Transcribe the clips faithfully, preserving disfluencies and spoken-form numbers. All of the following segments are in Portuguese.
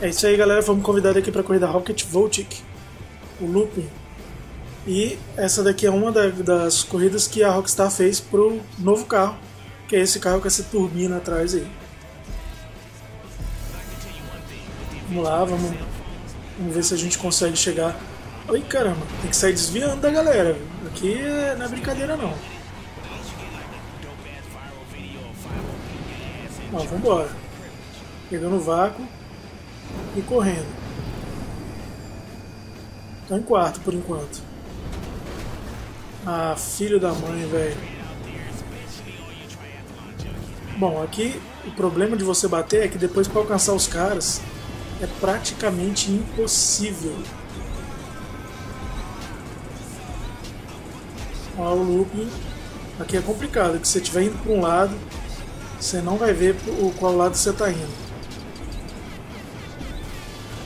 É isso aí, galera. Fomos convidados aqui para a corrida Rocket Voltic, o Looping. E essa daqui é uma da, das corridas que a Rockstar fez pro novo carro, que é esse carro com essa turbina atrás aí. Vamos lá, vamos, vamos ver se a gente consegue chegar. Ai, caramba, tem que sair desviando da galera. Aqui não é brincadeira, não. Ó, vambora. Pegando o vácuo e correndo. Tô em quarto por enquanto. Ah, filho da mãe, velho. Bom, aqui o problema de você bater é que depois para alcançar os caras é praticamente impossível. Olha o looping. Aqui é complicado, que se você estiver indo para um lado, você não vai ver o qual lado você está indo.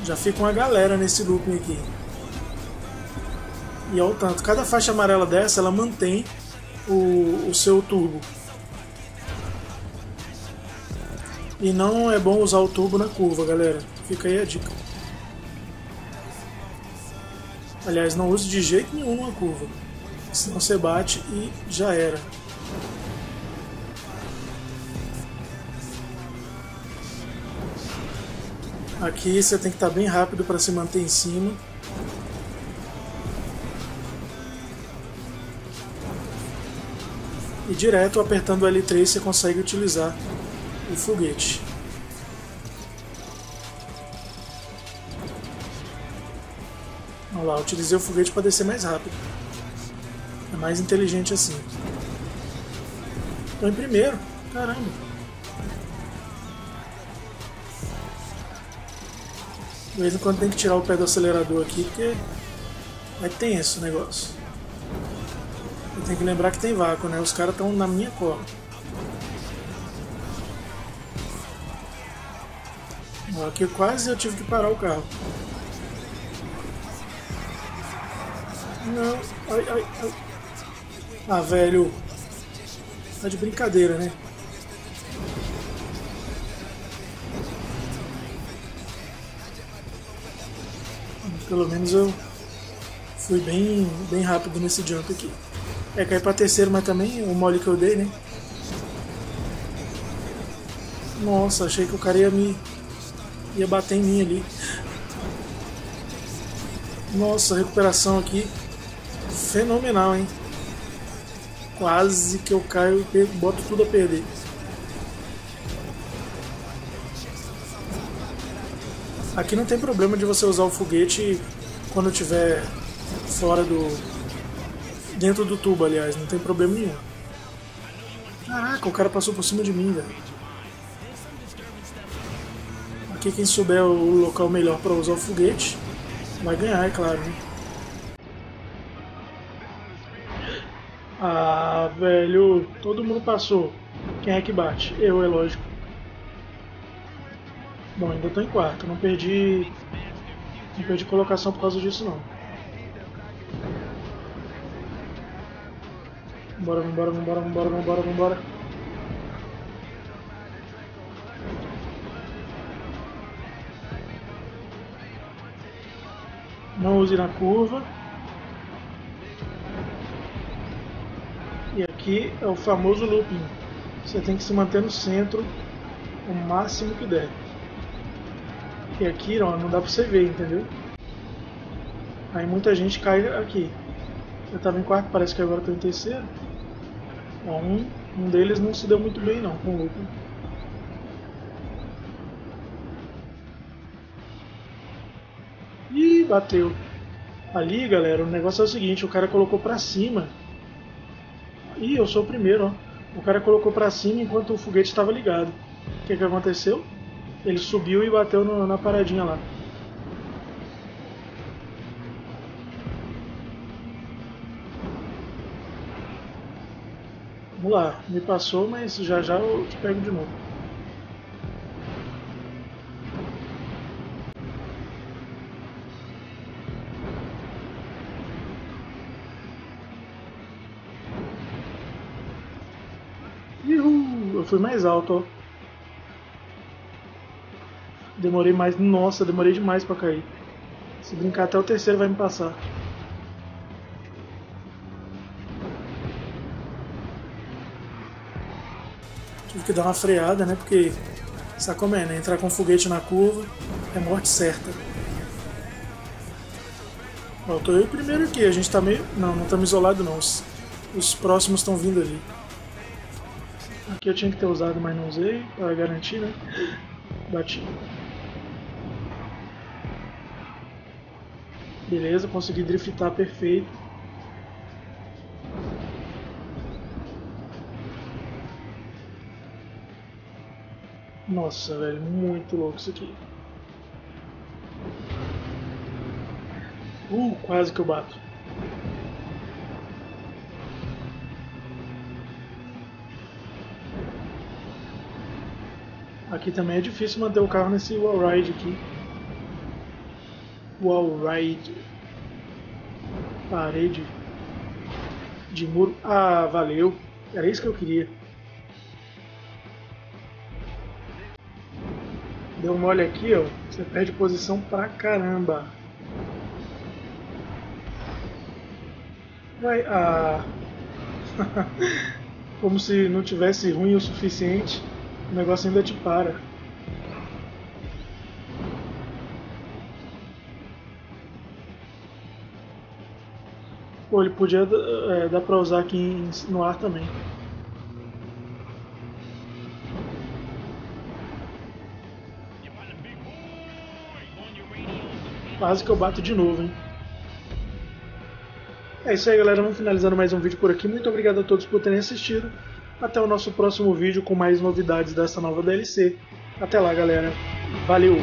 Já fica uma galera nesse looping aqui. E olha o tanto. Cada faixa amarela dessa, ela mantém o, o seu turbo. E não é bom usar o turbo na curva, galera. Fica aí a dica. Aliás, não use de jeito nenhum na curva. Senão você bate e já era. Aqui você tem que estar bem rápido para se manter em cima. E direto apertando o L três você consegue utilizar o foguete. Vamos lá, utilizei o foguete para descer mais rápido. É mais inteligente assim. Estou em primeiro, caramba. De vez em quando tem que tirar o pé do acelerador aqui, porque é tenso o negócio. Eu tenho que lembrar que tem vácuo, né? Os caras estão na minha cola. Aqui quase eu tive que parar o carro. Não, ai, ai, ai. Ah, velho. Tá de brincadeira, né? Pelo menos eu fui bem, bem rápido nesse jump aqui. É, caí pra terceiro, mas também o mole que eu dei, né? Nossa, achei que o cara ia me... ia bater em mim ali. Nossa, recuperação aqui fenomenal, hein? Quase que eu caio e boto tudo a perder. Aqui não tem problema de você usar o foguete quando tiver fora do... dentro do tubo, aliás, não tem problema nenhum. Caraca, o cara passou por cima de mim, velho. Aqui quem souber o local melhor para usar o foguete vai ganhar, é claro, né? Ah, velho, todo mundo passou. Quem é que bate? Eu, é lógico. Bom, ainda estou em quarto, não perdi, não perdi colocação por causa disso não. Vambora, vambora, vambora, vambora, vambora, vambora. Não use na curva. E aqui é o famoso looping. Você tem que se manter no centro o máximo que der. E aqui, ó, não dá pra você ver, entendeu? Aí muita gente cai aqui. Eu tava em quarto, parece que agora tô em terceiro. Ó, um, um deles não se deu muito bem não com o looping. Ih, bateu. Ali, galera, o negócio é o seguinte, o cara colocou pra cima. Ih, eu sou o primeiro, ó. O cara colocou pra cima enquanto o foguete estava ligado. O que que aconteceu? Ele subiu e bateu no, na paradinha lá. Vamos lá, me passou, mas já já eu te pego de novo. Uhul, eu fui mais alto, ó. Demorei mais. Nossa, demorei demais pra cair. Se brincar até o terceiro vai me passar. Tive que dar uma freada, né? Porque sabe como é, né? Entrar com foguete na curva é morte certa. Ó, tô eu primeiro aqui. A gente tá meio... Não, não estamos isolados não. Os, os próximos estão vindo ali. Aqui eu tinha que ter usado, mas não usei. Pra garantir, né? Bati. Beleza, consegui driftar perfeito. Nossa, velho, muito louco isso aqui. Uh, quase que eu bato. Aqui também é difícil manter o carro nesse wallride aqui. Wallride. Parede de muro. Ah, valeu. Era isso que eu queria. Deu uma olha aqui, ó. Você perde posição pra caramba. Vai, ah. Como se não tivesse ruim o suficiente, o negócio ainda te para. Pô, ele podia é, dar pra usar aqui em, no ar também. Quase que eu bato de novo, hein? É isso aí, galera. Vamos finalizando mais um vídeo por aqui. Muito obrigado a todos por terem assistido. Até o nosso próximo vídeo com mais novidades dessa nova D L C. Até lá, galera. Valeu!